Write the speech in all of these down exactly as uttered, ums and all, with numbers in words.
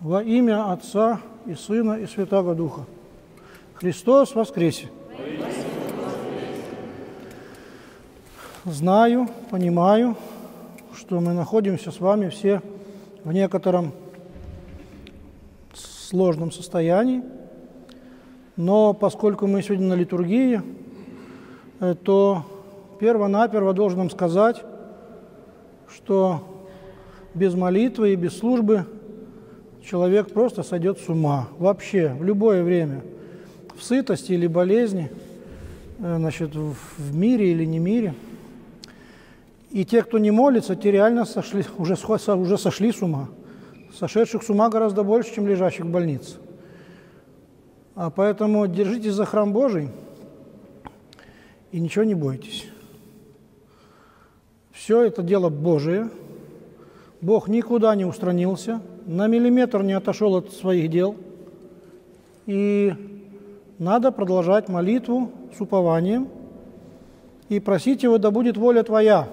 Во имя Отца и Сына и Святаго Духа. Христос воскресе! Знаю, понимаю, что мы находимся с вами все в некотором сложном состоянии, но поскольку мы сегодня на литургии, то перво-наперво должен вам сказать, что без молитвы и без службы человек просто сойдет с ума. Вообще, в любое время, в сытости или болезни, значит, в мире или не мире. И те, кто не молится, те реально сошли, уже, уже сошли с ума. Сошедших с ума гораздо больше, чем лежащих в больнице. А поэтому держитесь за храм Божий и ничего не бойтесь. Все это дело Божие. Бог никуда не устранился, на миллиметр не отошел от своих дел. И надо продолжать молитву с упованием и просить Его, да будет воля Твоя,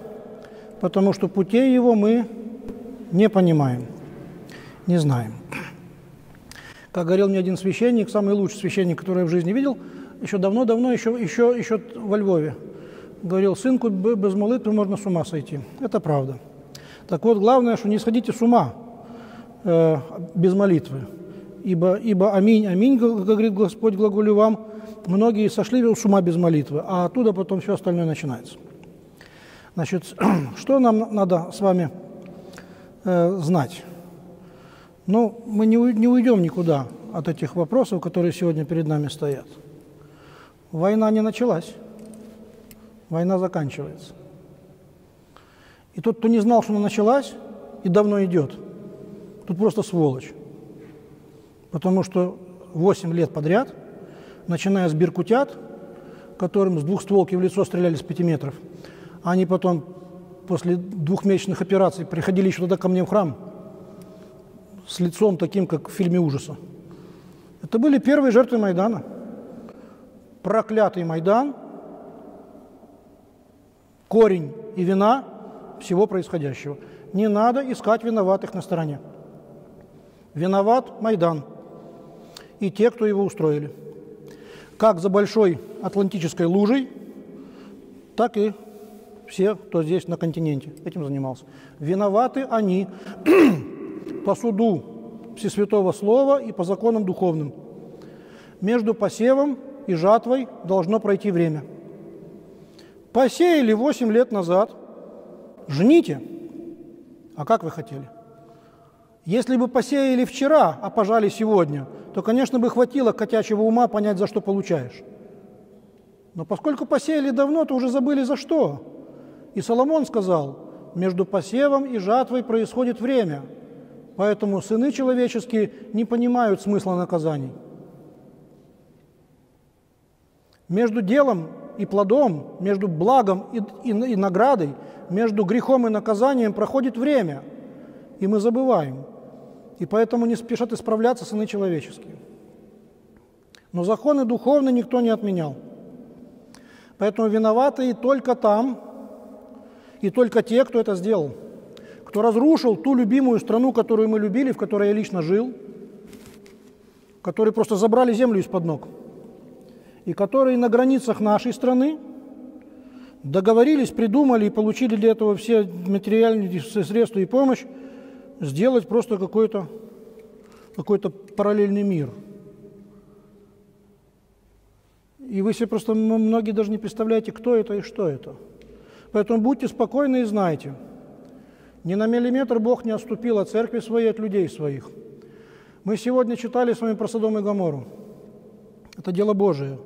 потому что путей Его мы не понимаем, не знаем. Как говорил мне один священник, самый лучший священник, который я в жизни видел, еще давно-давно, еще, еще, еще во Львове, говорил: сынку, без молитвы можно с ума сойти. Это правда. Так вот, главное, что не сходите с ума э, без молитвы. Ибо, ибо аминь, аминь, говорит Господь, глаголю вам, многие сошли с ума без молитвы, а оттуда потом все остальное начинается. Значит, что нам надо с вами э, знать? Ну, мы не, не уйдем никуда от этих вопросов, которые сегодня перед нами стоят. Война не началась, война заканчивается. И тот, кто не знал, что она началась и давно идет, тут просто сволочь. Потому что восемь лет подряд, начиная с беркутят, которым с двухстволки в лицо стреляли с пяти метров, они потом после двухмесячных операций приходили еще тогда ко мне в храм с лицом таким, как в фильме ужаса. Это были первые жертвы Майдана. Проклятый Майдан, корень и вина всего происходящего. Не надо искать виноватых на стороне. Виноват Майдан и те, кто его устроили. Как за большой атлантической лужей, так и все, кто здесь на континенте этим занимался. Виноваты они по суду Всесвятого Слова и по законам духовным. Между посевом и жатвой должно пройти время. Посеяли восемь лет назад, жните. А как вы хотели? Если бы посеяли вчера, а пожали сегодня, то, конечно, бы хватило котячего ума понять, за что получаешь. Но поскольку посеяли давно, то уже забыли за что. И Соломон сказал: между посевом и жатвой происходит время, поэтому сыны человеческие не понимают смысла наказаний. Между делом и плодом, между благом и, и, и наградой, между грехом и наказанием проходит время, и мы забываем. И поэтому не спешат исправляться сыны человеческие. Но законы духовные никто не отменял. Поэтому виноваты и только там, и только те, кто это сделал, кто разрушил ту любимую страну, которую мы любили, в которой я лично жил, которые просто забрали землю из-под ног, и которые на границах нашей страны договорились, придумали и получили для этого все материальные средства и помощь, сделать просто какой-то какой-то параллельный мир. И вы себе просто, многие даже не представляете, кто это и что это. Поэтому будьте спокойны и знайте, ни на миллиметр Бог не отступил от церкви своей, от людей своих. Мы сегодня читали с вами про Содом и Гоморру. Это дело Божие.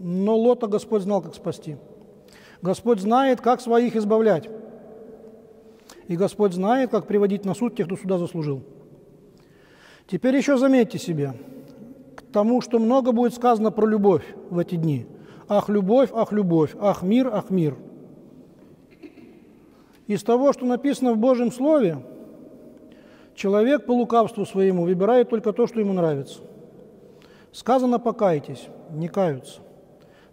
Но Лота Господь знал, как спасти. Господь знает, как своих избавлять. И Господь знает, как приводить на суд тех, кто суда заслужил. Теперь еще заметьте себе, к тому, что много будет сказано про любовь в эти дни. Ах, любовь, ах, любовь, ах, мир, ах, мир. Из того, что написано в Божьем Слове, человек по лукавству своему выбирает только то, что ему нравится. Сказано: покайтесь, не каются.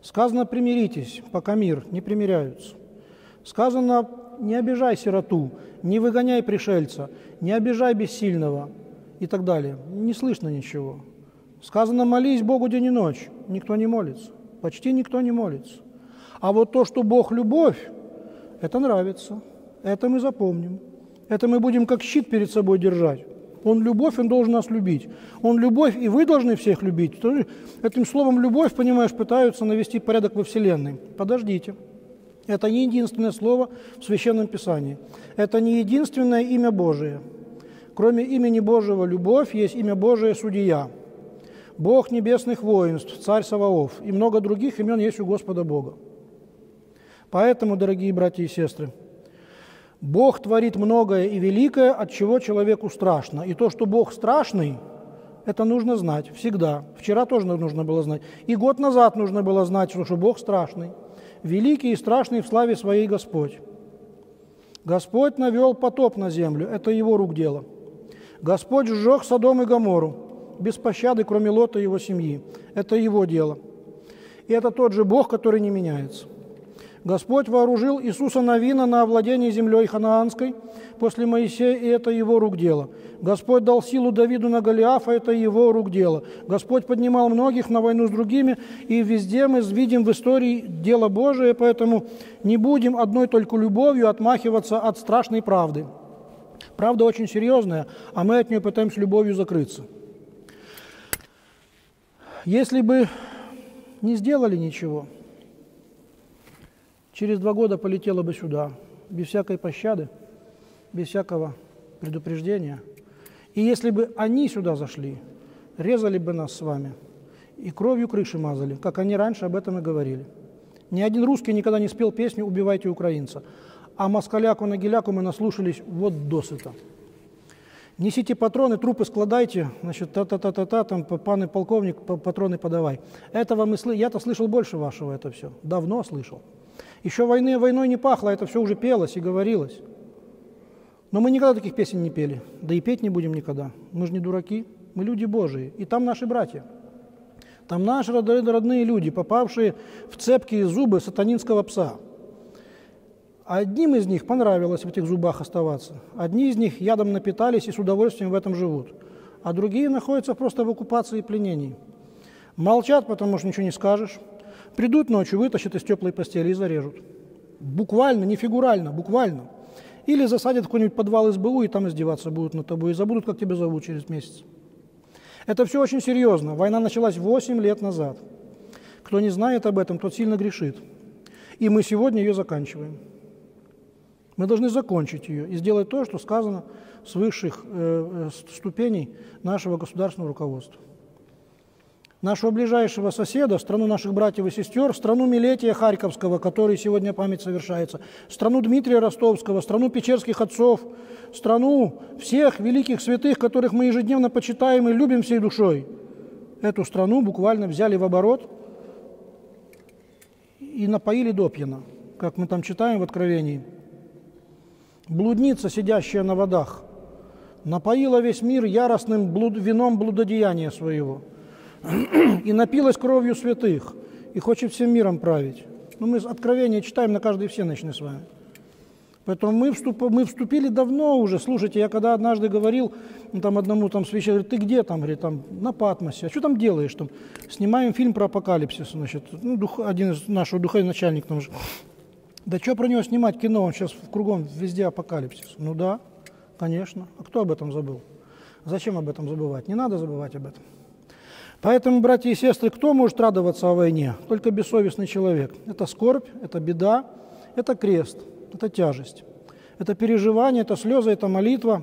Сказано: примиритесь, пока мир, не примиряются. Сказано: не обижай сироту, не выгоняй пришельца, не обижай бессильного, и так далее. Не слышно ничего. Сказано, молись Богу день и ночь. Никто не молится. Почти никто не молится. А вот то, что Бог – любовь, это нравится. Это мы запомним. Это мы будем как щит перед собой держать. Он – любовь, он должен нас любить. Он – любовь, и вы должны всех любить. Этим словом «любовь», понимаешь, пытаются навести порядок во Вселенной. Подождите. Это не единственное слово в Священном Писании. Это не единственное имя Божие. Кроме имени Божьего «любовь» есть имя Божие «судья», Бог небесных воинств, Царь Саваоф, и много других имен есть у Господа Бога. Поэтому, дорогие братья и сестры, Бог творит многое и великое, от чего человеку страшно. И то, что Бог страшный, это нужно знать всегда. Вчера тоже нужно было знать. И год назад нужно было знать, что Бог страшный. Великий и страшный в славе своей Господь. Господь навел потоп на землю, это Его рук дело. Господь сжег Содом и Гоморру, без пощады, кроме Лота и его семьи. Это Его дело. И это тот же Бог, который не меняется. Господь вооружил Иисуса Навина на овладение землей Ханаанской после Моисея, и это Его рук дело. Господь дал силу Давиду на Голиафа, это Его рук дело. Господь поднимал многих на войну с другими, и везде мы видим в истории дело Божие, поэтому не будем одной только любовью отмахиваться от страшной правды. Правда очень серьезная, а мы от нее пытаемся любовью закрыться. Если бы не сделали ничего, через два года полетела бы сюда, без всякой пощады, без всякого предупреждения. И если бы они сюда зашли, резали бы нас с вами и кровью крыши мазали, как они раньше об этом и говорили. Ни один русский никогда не спел песню «Убивайте украинца», а москаляку-нагиляку мы наслушались вот досыта. Несите патроны, трупы складайте, значит, та-та-та-та-та, там, пан и полковник, патроны подавай. Этого мы слышали, я-то слышал больше вашего это все, давно слышал. Еще войны войной не пахло, это все уже пелось и говорилось. Но мы никогда таких песен не пели, да и петь не будем никогда. Мы же не дураки, мы люди Божии, и там наши братья. Там наши родные люди, попавшие в цепкие зубы сатанинского пса. Одним из них понравилось в этих зубах оставаться, одни из них ядом напитались и с удовольствием в этом живут, а другие находятся просто в оккупации и пленении. Молчат, потому что ничего не скажешь, придут ночью, вытащат из теплой постели и зарежут. Буквально, не фигурально, буквально. Или засадят в какой-нибудь подвал эс бэ у и там издеваться будут над тобой и забудут, как тебя зовут через месяц. Это все очень серьезно. Война началась восемь лет назад. Кто не знает об этом, тот сильно грешит. И мы сегодня ее заканчиваем. Мы должны закончить ее и сделать то, что сказано с высших э, ступеней нашего государственного руководства. Нашего ближайшего соседа, страну наших братьев и сестер, страну Милетия Харьковского, который сегодня память совершается, страну Дмитрия Ростовского, страну Печерских отцов, страну всех великих святых, которых мы ежедневно почитаем и любим всей душой. Эту страну буквально взяли в оборот и напоили допьяно, как мы там читаем в Откровении. Блудница, сидящая на водах, напоила весь мир яростным блуд... вином блудодеяния своего и напилась кровью святых, и хочет всем миром править. Ну, мы Откровение читаем на каждой всеночной с вами. Поэтому мы, вступ... мы вступили давно уже. Слушайте, я когда однажды говорил там, одному там, священнику, ты где там? Говорит, там, на Патмосе. А что там делаешь? Там? Снимаем фильм про апокалипсис. Значит. Ну, дух... Один из нашего духовначальника там же... Да что про него снимать кино, он сейчас кругом везде апокалипсис. Ну да, конечно. А кто об этом забыл? Зачем об этом забывать? Не надо забывать об этом. Поэтому, братья и сестры, кто может радоваться о войне? Только бессовестный человек. Это скорбь, это беда, это крест, это тяжесть. Это переживание, это слезы, это молитва.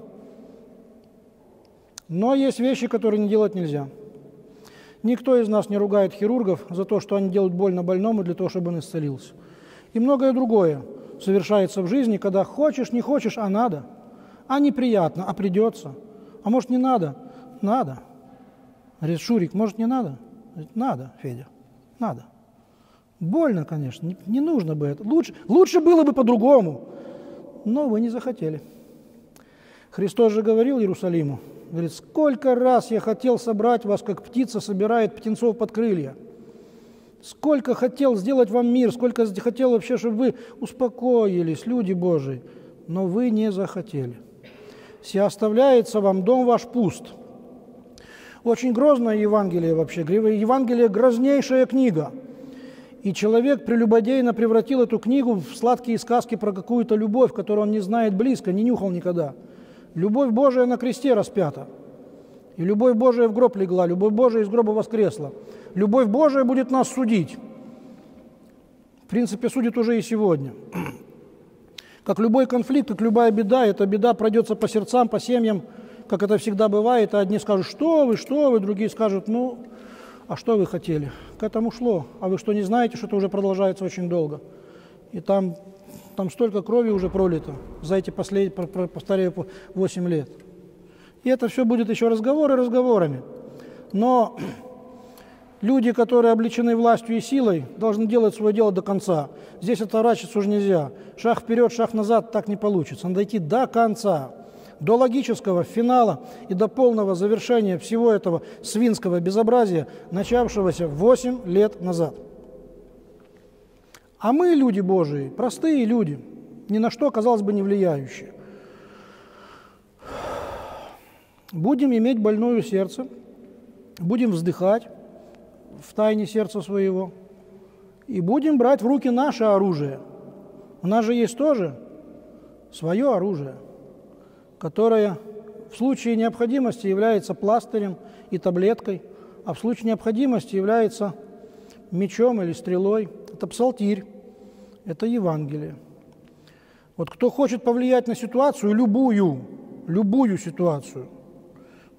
Но есть вещи, которые не делать нельзя. Никто из нас не ругает хирургов за то, что они делают больно больному, для того, чтобы он исцелился. И многое другое совершается в жизни, когда хочешь, не хочешь, а надо. А неприятно, а придется. А может, не надо? Надо. Говорит, Шурик, может, не надо? Говорит, надо, Федя, надо. Больно, конечно, не, не нужно бы это. Лучше, лучше было бы по-другому, но вы не захотели. Христос же говорил Иерусалиму, говорит, сколько раз я хотел собрать вас, как птица собирает птенцов под крылья. Сколько хотел сделать вам мир, сколько хотел вообще, чтобы вы успокоились, люди Божии, но вы не захотели. «Се оставляется вам дом ваш пуст, Очень грозное Евангелие вообще. Евангелие – грознейшая книга. И человек прелюбодейно превратил эту книгу в сладкие сказки про какую-то любовь, которую он не знает близко, не нюхал никогда. Любовь Божия на кресте распята. И любовь Божия в гроб легла, любовь Божия из гроба воскресла. Любовь Божия будет нас судить. В принципе, судит уже и сегодня. Как любой конфликт, как любая беда, эта беда пройдется по сердцам, по семьям, как это всегда бывает. А одни скажут, что вы, что вы, другие скажут, ну, а что вы хотели? К этому шло. А вы что, не знаете, что это уже продолжается очень долго? И там, там столько крови уже пролито за эти последние, повторяю, восемь лет. И это все будет еще разговоры разговорами. Но люди, которые облечены властью и силой, должны делать свое дело до конца. Здесь отворачиваться уже нельзя. Шаг вперед, шаг назад так не получится. Надо идти до конца, до логического финала и до полного завершения всего этого свинского безобразия, начавшегося восемь лет назад. А мы, люди Божии, простые люди, ни на что, казалось бы, не влияющие, будем иметь больное сердце, будем вздыхать в тайне сердца своего, и будем брать в руки наше оружие. У нас же есть тоже свое оружие, которое в случае необходимости является пластырем и таблеткой, а в случае необходимости является мечом или стрелой. Это псалтирь, это Евангелие. Вот кто хочет повлиять на ситуацию, любую, любую ситуацию,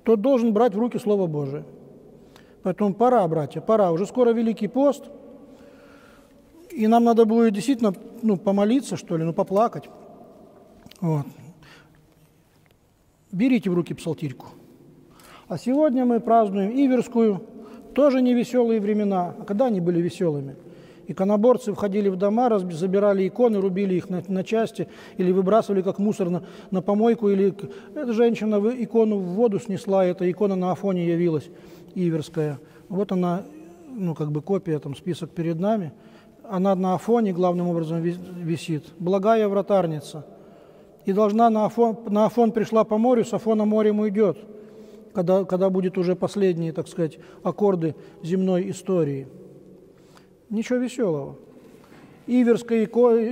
тот должен брать в руки Слово Божие. Поэтому пора, братья, пора. Уже скоро Великий пост, и нам надо будет действительно, ну, помолиться, что ли, ну, поплакать. Вот. Берите в руки псалтирьку. А сегодня мы празднуем Иверскую, тоже невеселые времена. А когда они были веселыми? Иконоборцы входили в дома, разб... забирали иконы, рубили их на, на части или выбрасывали как мусор на, на помойку. Или эта женщина икону в воду снесла, эта икона на Афоне явилась, Иверская. Вот она, ну, как бы копия, там список перед нами. Она на Афоне главным образом висит. Благая вратарница. И должна на Афон, на Афон пришла по морю, с Афона морем уйдет, когда, когда будут уже последние, так сказать, аккорды земной истории. Ничего веселого. Иверская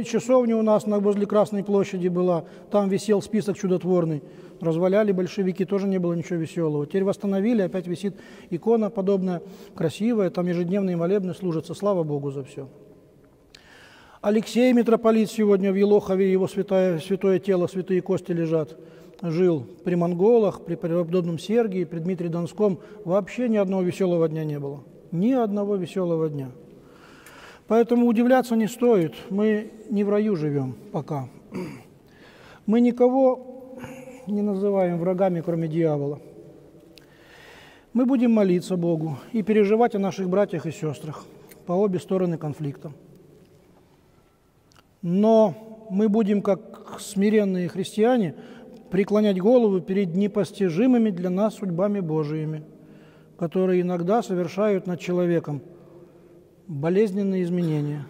часовня у нас возле Красной площади была. Там висел список чудотворный. Разваляли большевики, тоже не было ничего веселого. Теперь восстановили, опять висит икона подобная, красивая. Там ежедневные молебны служатся. Слава Богу за все. Алексей Митрополит сегодня в Елохове, его святое, святое тело, святые кости лежат. Жил при монголах, при Преподобном Сергии, при Дмитрии Донском. Вообще ни одного веселого дня не было. Ни одного веселого дня. Поэтому удивляться не стоит, мы не в раю живем пока. Мы никого не называем врагами, кроме дьявола. Мы будем молиться Богу и переживать о наших братьях и сестрах по обе стороны конфликта. Но мы будем, как смиренные христиане, преклонять голову перед непостижимыми для нас судьбами Божиими, которые иногда совершают над человеком болезненные изменения,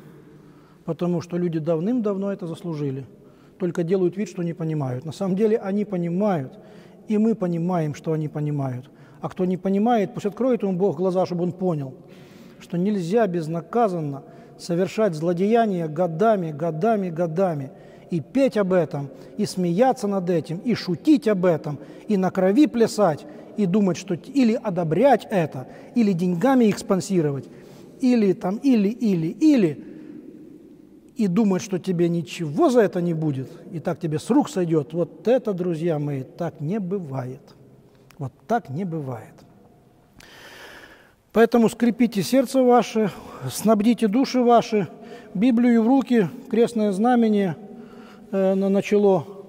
потому что люди давным-давно это заслужили, только делают вид, что не понимают. На самом деле они понимают, и мы понимаем, что они понимают. А кто не понимает, пусть откроет ему Бог глаза, чтобы он понял, что нельзя безнаказанно совершать злодеяния годами, годами, годами, и петь об этом, и смеяться над этим, и шутить об этом, и на крови плясать, и думать, что или одобрять это, или деньгами их спонсировать, или там, или, или, или, и думать, что тебе ничего за это не будет, и так тебе с рук сойдет. Вот это, друзья мои, так не бывает. Вот так не бывает. Поэтому скрепите сердце ваше, снабдите души ваши, Библию в руки, крестное знамение э, на чело,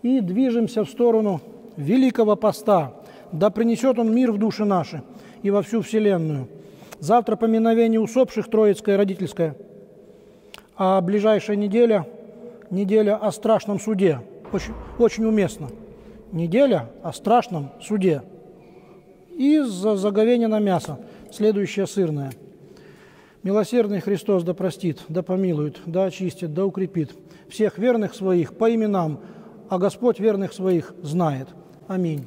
и движемся в сторону Великого Поста. Да принесет он мир в души наши и во всю вселенную. Завтра поминовение усопших, Троицкое, Родительское. А ближайшая неделя, неделя о страшном суде. Очень, очень уместно. Неделя о страшном суде. И за заговение на мясо. Следующее сырное. Милосердный Христос да простит, да помилует, да очистит, да укрепит всех верных своих по именам, а Господь верных своих знает. Аминь.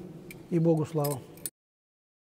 И Богу слава.